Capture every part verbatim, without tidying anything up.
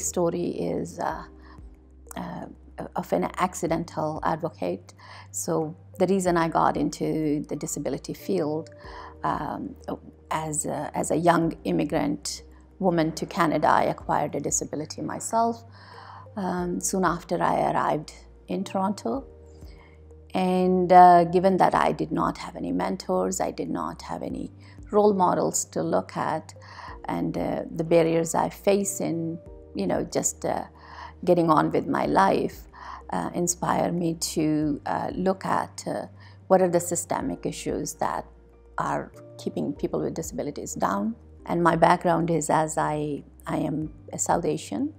Today's story is uh, uh, of an accidental advocate. So the reason I got into the disability field um, as, a, as a young immigrant woman to Canada, I acquired a disability myself um, soon after I arrived in Toronto. And uh, given that I did not have any mentors, I did not have any role models to look at, and uh, the barriers I face in, you know, just uh, getting on with my life uh, inspire me to uh, look at uh, what are the systemic issues that are keeping people with disabilities down. And my background is as I, I am a South Asian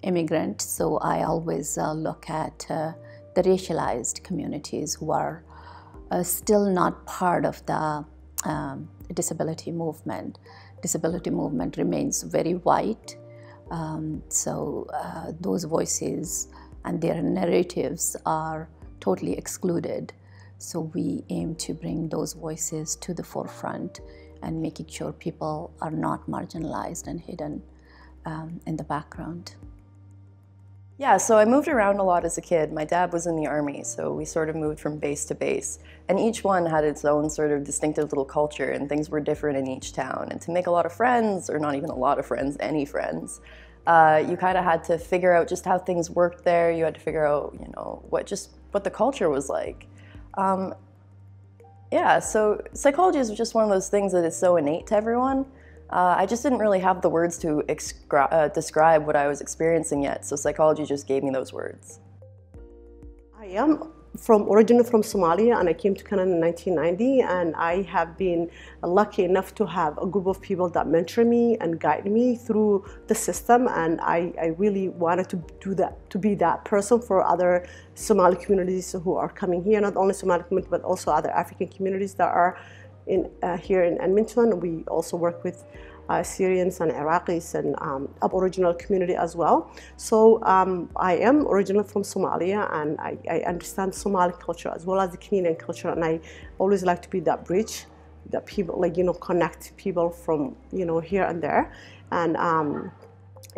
immigrant, so I always uh, look at uh, the racialized communities who are uh, still not part of the um, disability movement. Disability movement remains very white, um, so uh, those voices and their narratives are totally excluded. So we aim to bring those voices to the forefront and making sure people are not marginalized and hidden um, in the background. Yeah, so I moved around a lot as a kid. My dad was in the army, so we sort of moved from base to base. And each one had its own sort of distinctive little culture, and things were different in each town. And to make a lot of friends, or not even a lot of friends, any friends, uh, you kind of had to figure out just how things worked there. You had to figure out, you know, what just what the culture was like. Um, yeah, so psychology is just one of those things that is so innate to everyone. Uh, I just didn't really have the words to uh, describe what I was experiencing yet, so psychology just gave me those words. I am from originally from Somalia, and I came to Canada in nineteen ninety, and I have been lucky enough to have a group of people that mentor me and guide me through the system, and I, I really wanted to do that, to be that person for other Somali communities who are coming here, not only Somali communities but also other African communities that are In, uh, here in Edmonton. We also work with uh, Syrians and Iraqis and um, Aboriginal community as well. So um, I am originally from Somalia, and I, I understand Somali culture as well as the Canadian culture, and I always like to be that bridge that people, like, you know, connect people from, you know, here and there. And um,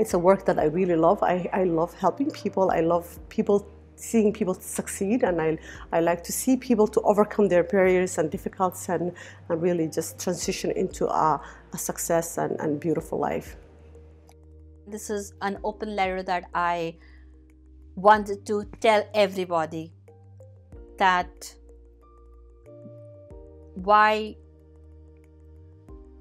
it's a work that I really love. I, I love helping people. I love people seeing people succeed, and I, I like to see people to overcome their barriers and difficulties and, and really just transition into a, a success and, and beautiful life. This is an open letter that I wanted to tell everybody, that why,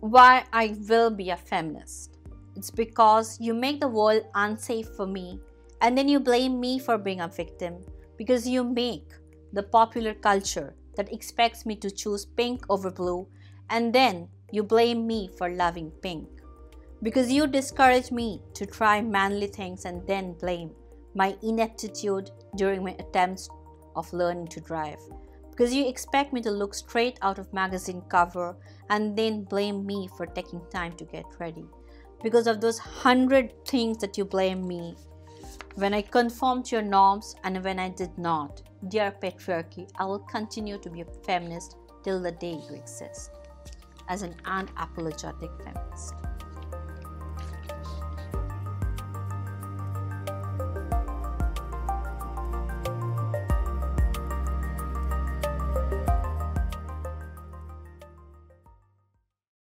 why I will be a feminist. It's because you make the world unsafe for me, and then you blame me for being a victim, because you make the popular culture that expects me to choose pink over blue, and then you blame me for loving pink, because you discourage me to try manly things and then blame my ineptitude during my attempts of learning to drive, because you expect me to look straight out of magazine cover and then blame me for taking time to get ready. Because of those hundred things that you blame me, when I conform to your norms and when I did not, dear patriarchy, I will continue to be a feminist till the day you exist, as an unapologetic feminist.